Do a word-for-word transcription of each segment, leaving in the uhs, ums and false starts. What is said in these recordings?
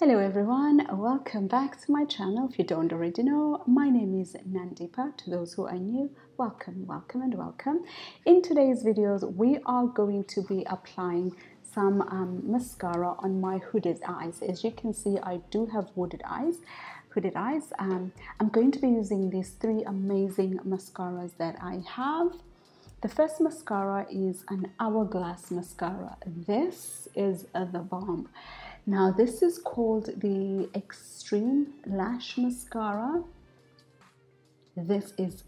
Hello everyone, welcome back to my channel. If you don't already know, my name is Nandipha. To those who are new, welcome, welcome and welcome. In today's videos, we are going to be applying some um, mascara on my hooded eyes. As you can see, I do have hooded eyes. Hooded eyes. Um, I'm going to be using these three amazing mascaras that I have. The first mascara is an Hourglass mascara. This is uh, the bomb. Now this is called the Extreme Lash Mascara. This is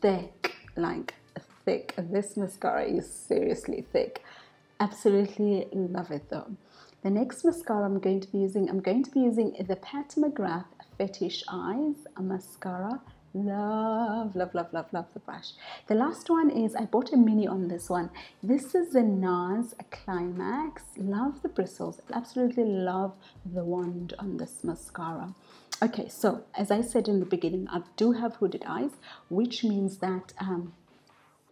thick, like thick. This mascara is seriously thick. Absolutely love it though. The next mascara I'm going to be using, I'm going to be using the Pat McGrath Fetish Eyes Mascara. Love, love, love, love, love the brush. The last one is, I bought a mini on this one. This is the NARS Climax. Love the bristles. Absolutely love the wand on this mascara. Okay, so as I said in the beginning, I do have hooded eyes, which means that um,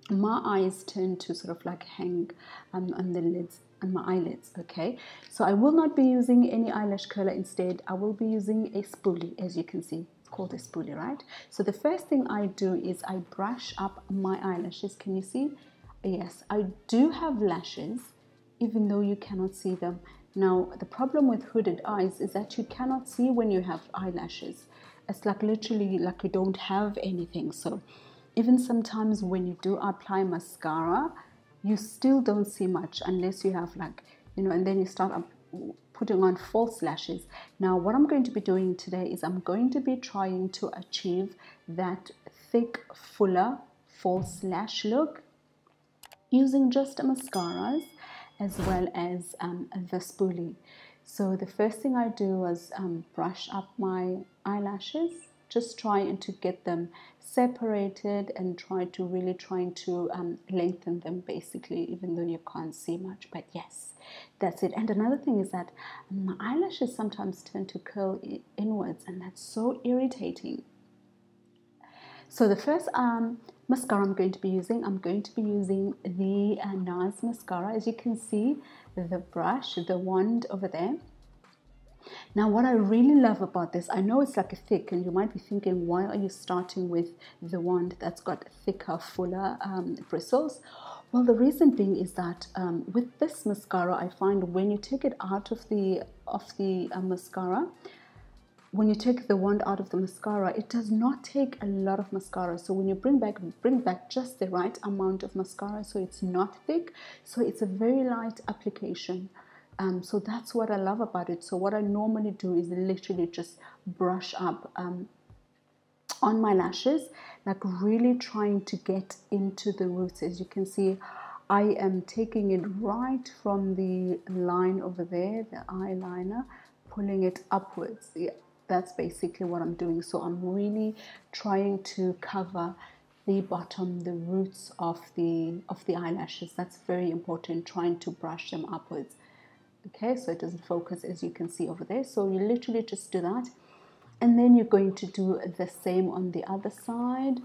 my eyes tend to sort of like hang um, on the lids and my eyelids. Okay, so I will not be using any eyelash curler. Instead, I will be using a spoolie, as you can see. Called a spoolie, right? So the first thing I do is I brush up my eyelashes. Can you see? Yes, I do have lashes, even though you cannot see them. Now, the problem with hooded eyes is that you cannot see when you have eyelashes. It's like literally like you don't have anything. So even sometimes when you do apply mascara, you still don't see much unless you have like, you know, and then you start up putting on false lashes. Now what I'm going to be doing today is I'm going to be trying to achieve that thick, fuller, false lash look using just mascaras as well as um, the spoolie. So the first thing I do was um, brush up my eyelashes, just trying to get them separated and try to really trying to um, lengthen them basically, even though you can't see much, but yes, that's it. And another thing is that my eyelashes sometimes tend to curl inwards and that's so irritating. So the first um, mascara I'm going to be using, I'm going to be using the uh, NARS mascara. As you can see, the brush, the wand over there. Now what I really love about this, I know it's like a thick and you might be thinking, why are you starting with the wand that's got thicker, fuller um, bristles? Well, the reason being is that um, with this mascara, I find when you take it out of the, of the uh, mascara, when you take the wand out of the mascara, it does not take a lot of mascara. So when you bring back, bring back just the right amount of mascara, so it's not thick, so it's a very light application. Um, so that's what I love about it. So what I normally do is literally just brush up um, on my lashes, like really trying to get into the roots. As you can see, I am taking it right from the line over there, the eyeliner, pulling it upwards. Yeah, that's basically what I'm doing. So I'm really trying to cover the bottom, the roots of the, of the eyelashes. That's very important, trying to brush them upwards. Okay, so it doesn't focus, as you can see over there. So you literally just do that, and then you're going to do the same on the other side.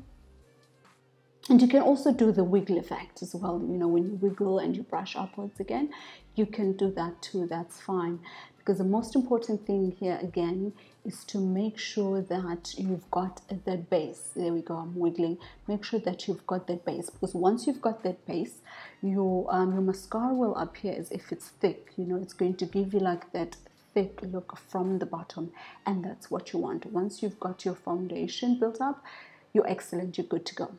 And you can also do the wiggle effect as well. You know, when you wiggle and you brush upwards again, you can do that too. That's fine, because the most important thing here again is to make sure that you've got the base. There we go, I'm wiggling. Make sure that you've got that base, because once you've got that base, your um, your mascara will appear as if it's thick. You know, it's going to give you like that thick look from the bottom, and that's what you want. Once you've got your foundation built up, you're excellent, you're good to go.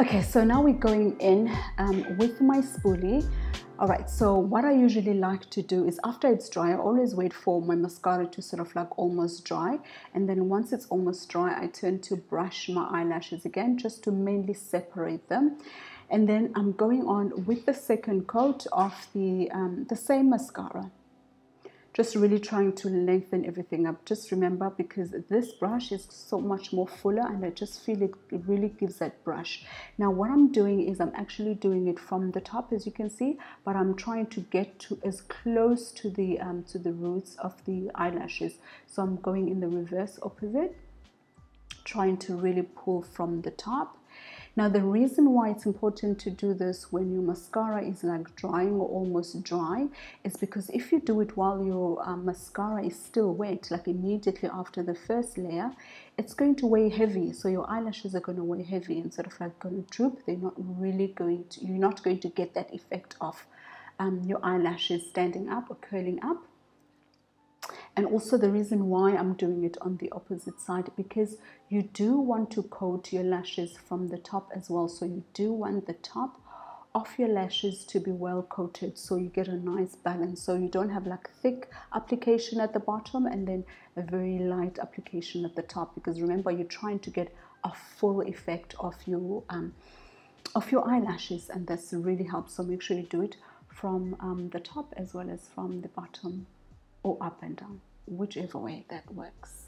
Okay, so now we're going in um, with my spoolie. All right, so what I usually like to do is after it's dry, I always wait for my mascara to sort of like almost dry. And then once it's almost dry, I tend to brush my eyelashes again, just to mainly separate them. And then I'm going on with the second coat of the, um, the same mascara. just really trying to lengthen everything up. Just remember, because this brush is so much more fuller, and I just feel it, it really gives that brush. Now what I'm doing is I'm actually doing it from the top, as you can see, but I'm trying to get to as close to the um, to the roots of the eyelashes. So I'm going in the reverse opposite, trying to really pull from the top. Now the reason why it's important to do this when your mascara is like drying or almost dry is because if you do it while your um, mascara is still wet, like immediately after the first layer, it's going to weigh heavy. So your eyelashes are going to weigh heavy and sort of like going to droop. They're not really going to, you're not going to get that effect of um, your eyelashes standing up or curling up. And also the reason why I'm doing it on the opposite side, because you do want to coat your lashes from the top as well. So you do want the top of your lashes to be well coated, so you get a nice balance, so you don't have like thick application at the bottom and then a very light application at the top, because remember, you're trying to get a full effect of your um, of your eyelashes, and that's really helps. So make sure you do it from um, the top as well as from the bottom, or up and down, whichever way that works.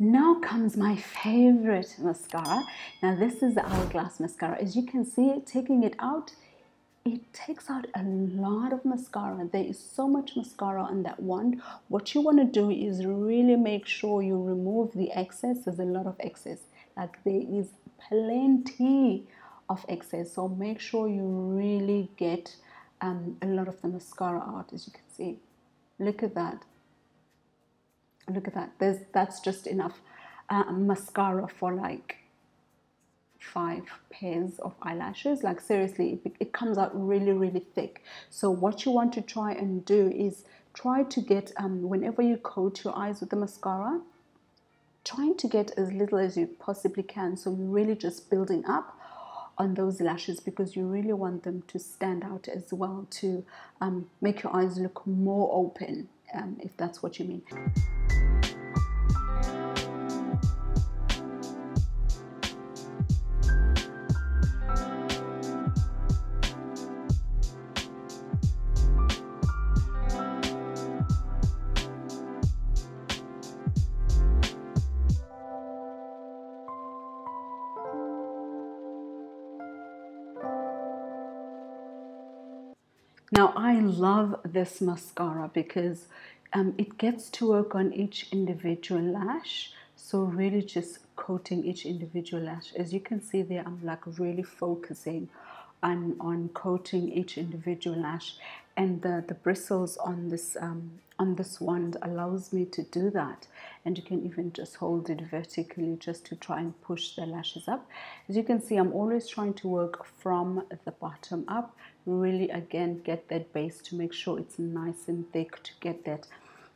Now comes my favorite mascara. Now this is the Hourglass mascara. As you can see, taking it out, it takes out a lot of mascara. There is so much mascara on that wand. What you want to do is really make sure you remove the excess. There's a lot of excess. Like there is plenty of excess. So make sure you really get um, a lot of the mascara out, as you can see. Look at that. Look at that. There's, that's just enough uh, mascara for like five pairs of eyelashes. Like seriously, it, it comes out really really thick. So what you want to try and do is try to get um, whenever you coat your eyes with the mascara, trying to get as little as you possibly can, so you're really just building up on those lashes, because you really want them to stand out as well, to um, make your eyes look more open, um, if that's what you mean. Now I love this mascara because um, it gets to work on each individual lash, so really just coating each individual lash. As you can see there, I'm like really focusing on, on coating each individual lash, and the, the bristles on this, um, on this wand allows me to do that. And you can even just hold it vertically just to try and push the lashes up. As you can see, I'm always trying to work from the bottom up. Really again get that base to make sure it's nice and thick, to get that,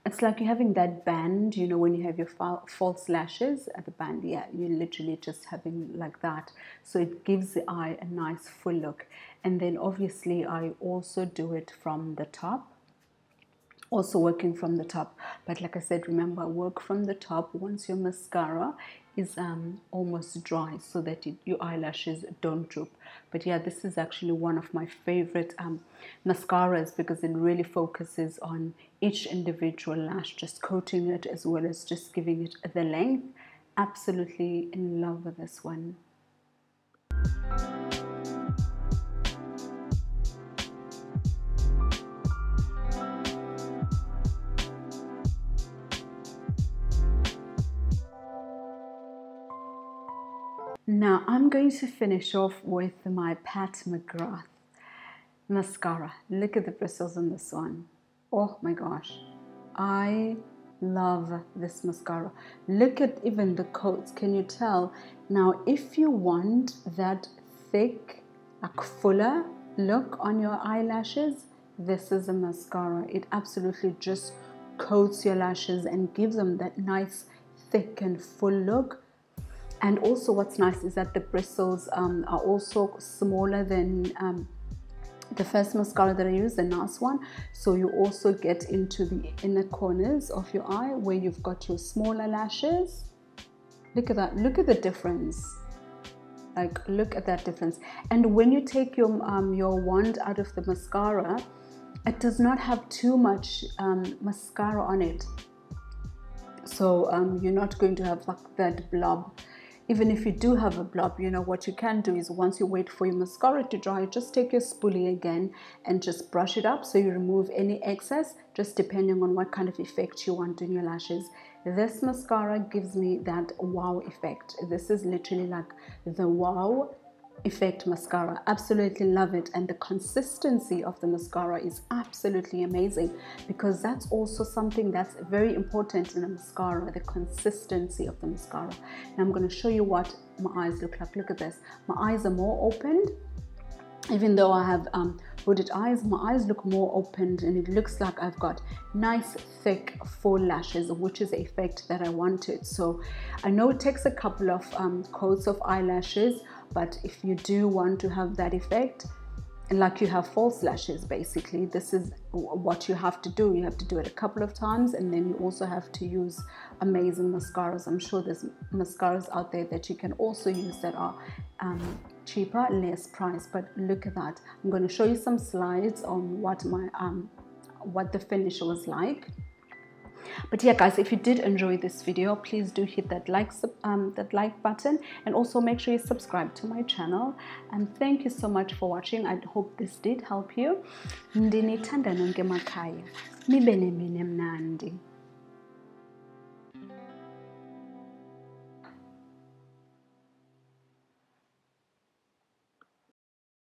it's like you're having that band, you know, when you have your fa false lashes at the band. Yeah, you're literally just having like that, so it gives the eye a nice full look. And then obviously I also do it from the top, also working from the top. But like I said, remember, work from the top once your mascara is um, almost dry, so that it, your eyelashes don't droop. But yeah, this is actually one of my favorite um, mascaras, because it really focuses on each individual lash, just coating it as well as just giving it the length. Absolutely in love with this one. Now I'm going to finish off with my Pat McGrath mascara. Look at the bristles on this one. Oh my gosh, I love this mascara. Look at even the coats, can you tell? Now if you want that thick, like fuller look on your eyelashes, this is a mascara. It absolutely just coats your lashes and gives them that nice, thick and full look. And also what's nice is that the bristles um, are also smaller than um, the first mascara that I use, the NARS one. So you also get into the inner corners of your eye where you've got your smaller lashes. Look at that, look at the difference. Like, look at that difference. And when you take your um, your wand out of the mascara, it does not have too much um, mascara on it. So um, you're not going to have like that blob. Even if you do have a blob, you know, what you can do is once you wait for your mascara to dry, just take your spoolie again and just brush it up so you remove any excess, just depending on what kind of effect you want in your lashes. This mascara gives me that wow effect. This is literally like the wow effect mascara. Absolutely love it. And the consistency of the mascara is absolutely amazing, because that's also something that's very important in a mascara, the consistency of the mascara. And I'm going to show you what my eyes look like. Look at this, my eyes are more opened. Even though I have um hooded eyes, my eyes look more opened, and it looks like I've got nice thick full lashes, which is the effect that I wanted. So I know it takes a couple of um, coats of eyelashes, but if you do want to have that effect, like you have false lashes basically, this is what you have to do. You have to do it a couple of times, and then you also have to use amazing mascaras. I'm sure there's mascaras out there that you can also use that are um, cheaper, less price, but look at that. I'm going to show you some slides on what my um what the finish was like. But yeah guys, if you did enjoy this video, please do hit that like um, that like button, and also make sure you subscribe to my channel. And thank you so much for watching. I hope this did help you. Ndinithanda nonke emakhaya, mibe nemini emnandi.